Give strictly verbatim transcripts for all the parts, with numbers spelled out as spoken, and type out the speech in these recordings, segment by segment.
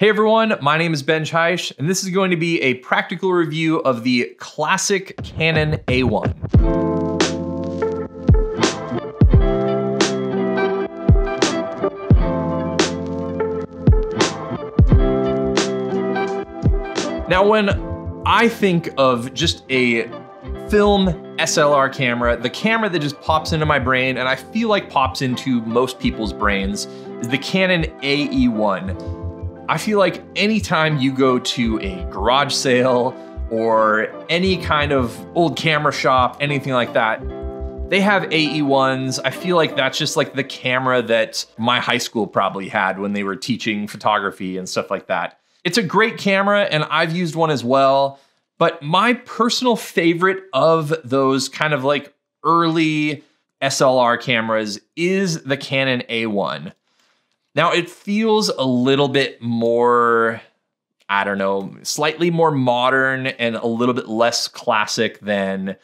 Hey everyone, my name is Benj Haisch, and this is going to be a practical review of the classic Canon A one. Now, when I think of just a film S L R camera, the camera that just pops into my brain, and I feel like pops into most people's brains, is the Canon A E one. I feel like anytime you go to a garage sale or any kind of old camera shop, anything like that, they have A E ones. I feel like that's just like the camera that my high school probably had when they were teaching photography and stuff like that. It's a great camera, and I've used one as well, but my personal favorite of those kind of like early S L R cameras is the Canon A one. Now, it feels a little bit more, I don't know, slightly more modern and a little bit less classic than,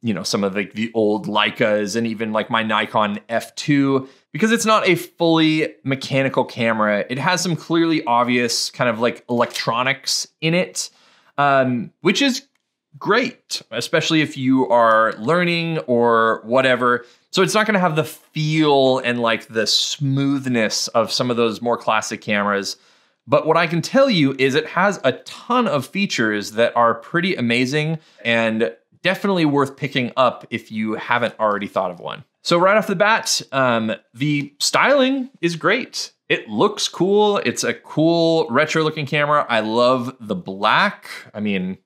you know, some of like the, the old Leicas and even like my Nikon F two. Because it's not a fully mechanical camera, it has some clearly obvious kind of like electronics in it, um, which is great, especially if you are learning or whatever. So it's not gonna have the feel and like the smoothness of some of those more classic cameras. But what I can tell you is it has a ton of features that are pretty amazing and definitely worth picking up if you haven't already thought of one. So right off the bat, um, the styling is great. It looks cool. It's a cool retro looking camera. I love the black. I mean,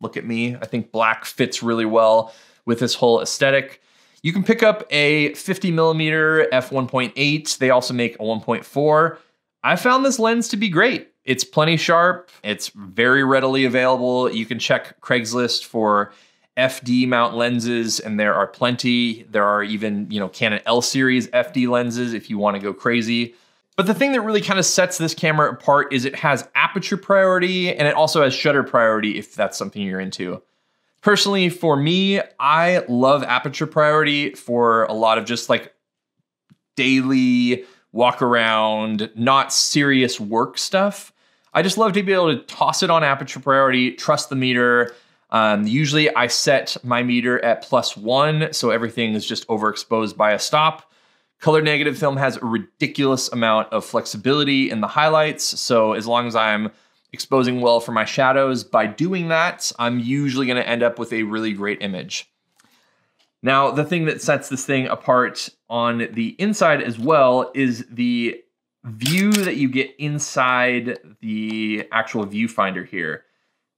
look at me. I think black fits really well with this whole aesthetic. You can pick up a fifty millimeter f one point eight. They also make a one point four. I found this lens to be great. It's plenty sharp. It's very readily available. You can check Craigslist for F D mount lenses, and there are plenty. There are even, you know, Canon L series F D lenses if you want to go crazy. But the thing that really kind of sets this camera apart is it has aperture priority, and it also has shutter priority if that's something you're into. Personally, for me, I love aperture priority for a lot of just like daily walk around, not serious work stuff. I just love to be able to toss it on aperture priority, trust the meter. Um, usually I set my meter at plus one, so everything is just overexposed by a stop. Color negative film has a ridiculous amount of flexibility in the highlights, so as long as I'm exposing well for my shadows, by doing that, I'm usually gonna end up with a really great image. Now, the thing that sets this thing apart on the inside as well is the view that you get inside the actual viewfinder here.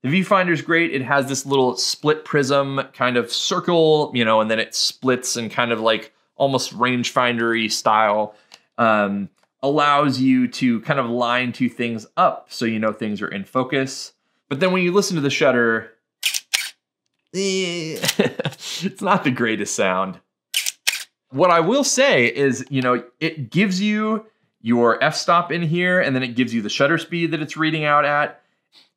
The viewfinder is great. It has this little split prism kind of circle, you know, and then it splits and kind of like almost rangefindery style, um, allows you to kind of line two things up so you know things are in focus. But then when you listen to the shutter, it's not the greatest sound. What I will say is, you know, it gives you your f-stop in here, and then it gives you the shutter speed that it's reading out at.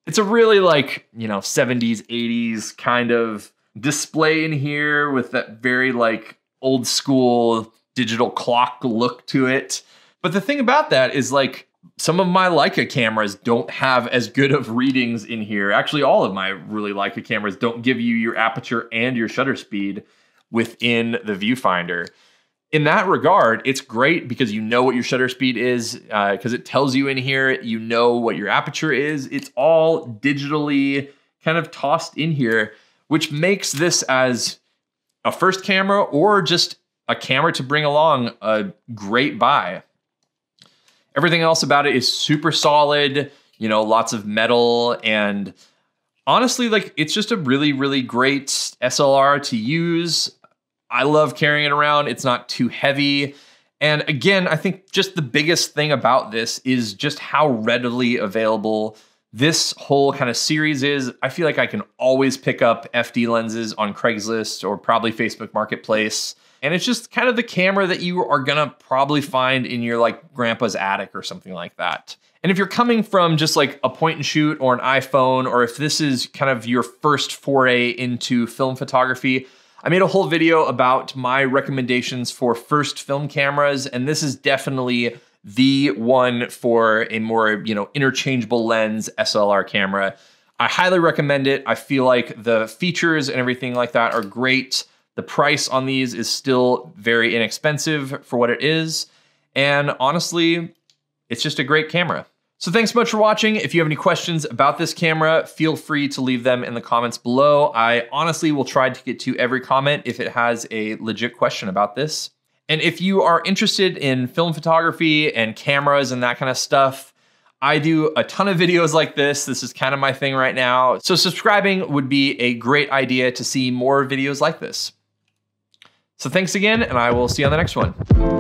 It's a really like, you know, seventies, eighties kind of display in here with that very like old school digital clock look to it. But the thing about that is like some of my Leica cameras don't have as good of readings in here. Actually, all of my really Leica cameras don't give you your aperture and your shutter speed within the viewfinder. In that regard, it's great because you know what your shutter speed is, because uh, it tells you in here, you know what your aperture is. It's all digitally kind of tossed in here, which makes this as a first camera or just a camera to bring along a great buy. Everything else about it is super solid, you know, lots of metal, and honestly, like, it's just a really, really great S L R to use. I love carrying it around. It's not too heavy. And again, I think just the biggest thing about this is just how readily available this whole kind of series is. I feel like I can always pick up F D lenses on Craigslist or probably Facebook Marketplace. And it's just kind of the camera that you are gonna probably find in your like grandpa's attic or something like that. And if you're coming from just like a point and shoot or an iPhone, or if this is kind of your first foray into film photography, I made a whole video about my recommendations for first film cameras, and this is definitely the one for a more, you know, interchangeable lens S L R camera. I highly recommend it. I feel like the features and everything like that are great. The price on these is still very inexpensive for what it is. And honestly, it's just a great camera. So thanks so much for watching. If you have any questions about this camera, feel free to leave them in the comments below. I honestly will try to get to every comment if it has a legit question about this. And if you are interested in film photography and cameras and that kind of stuff, I do a ton of videos like this. This is kind of my thing right now. So subscribing would be a great idea to see more videos like this. So thanks again, and I will see you on the next one.